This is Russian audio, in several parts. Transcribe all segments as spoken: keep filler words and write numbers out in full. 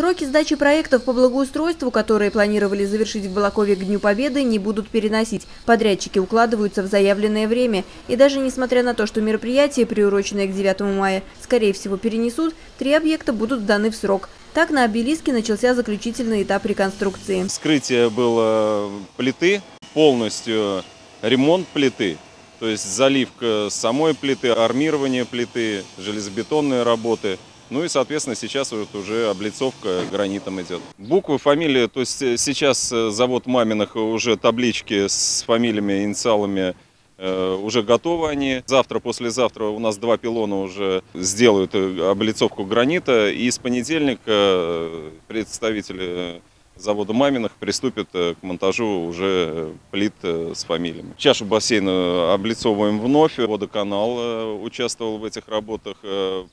Сроки сдачи проектов по благоустройству, которые планировали завершить в Балакове к Дню Победы, не будут переносить. Подрядчики укладываются в заявленное время. И даже несмотря на то, что мероприятие, приуроченное к девятому мая, скорее всего перенесут, три объекта будут сданы в срок. Так на Обелиске начался заключительный этап реконструкции. Вскрытие было плиты, полностью ремонт плиты. То есть заливка самой плиты, армирование плиты, железобетонные работы. Ну и, соответственно, сейчас вот уже облицовка гранитом идет. Буквы, фамилии, то есть сейчас завод Маминых, уже таблички с фамилиями, инициалами, э, уже готовы они. Завтра, послезавтра у нас два пилона уже сделают облицовку гранита. И с понедельника представители завода Маминых приступит к монтажу уже плит с фамилиями. Чашу бассейна облицовываем вновь. Водоканал участвовал в этих работах,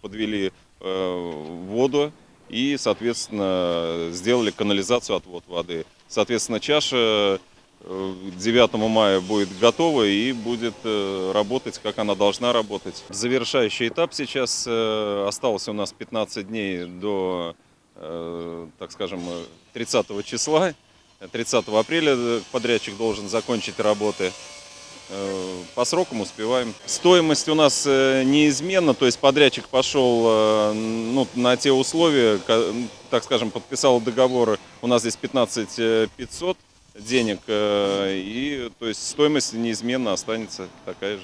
подвели воду и, соответственно, сделали канализацию, отвод воды. Соответственно, чаша девятому мая будет готова и будет работать, как она должна работать. Завершающий этап сейчас. Осталось у нас пятнадцать дней до, так скажем, тридцатого числа, тридцатого апреля подрядчик должен закончить работы. По срокам успеваем. Стоимость у нас неизменна, то есть подрядчик пошел ну, на те условия, так скажем, подписал договор, у нас здесь пятнадцать тысяч пятьсот денег, и то есть стоимость неизменно останется такая же.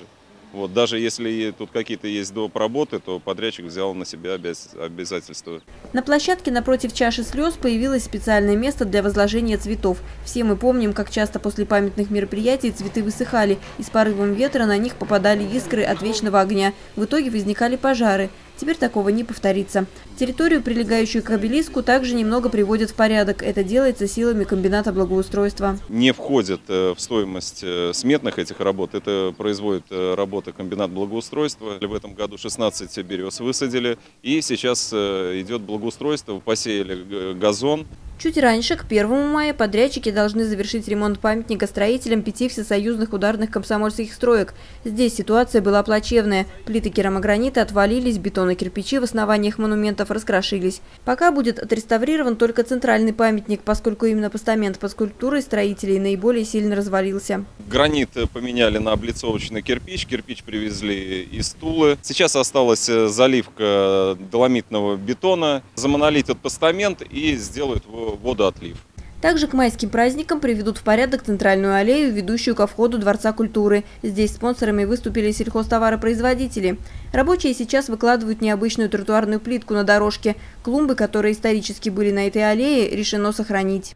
Вот, даже если тут какие-то есть доп. Работы, то подрядчик взял на себя обязательства. На площадке напротив чаши слез появилось специальное место для возложения цветов. Все мы помним, как часто после памятных мероприятий цветы высыхали, и с порывом ветра на них попадали искры от вечного огня. В итоге возникали пожары. Теперь такого не повторится. Территорию, прилегающую к обелиску, также немного приводят в порядок. Это делается силами комбината благоустройства. Не входит в стоимость сметных этих работ. Это производит работа комбинат благоустройства. В этом году шестнадцать берез высадили. И сейчас идет благоустройство. Посеяли газон. Чуть раньше, к первому мая, подрядчики должны завершить ремонт памятника строителям пяти всесоюзных ударных комсомольских строек. Здесь ситуация была плачевная. Плиты керамогранита отвалились, бетон и кирпичи в основаниях монументов раскрошились. Пока будет отреставрирован только центральный памятник, поскольку именно постамент под скульптурой строителей наиболее сильно развалился. Гранит поменяли на облицовочный кирпич, кирпич привезли из Тулы. Сейчас осталась заливка доломитного бетона. Замонолитят постамент и сделают его водоотлив. Также к майским праздникам приведут в порядок центральную аллею, ведущую ко входу Дворца культуры. Здесь спонсорами выступили сельхозтоваропроизводители. Рабочие сейчас выкладывают необычную тротуарную плитку на дорожке. Клумбы, которые исторически были на этой аллее, решено сохранить.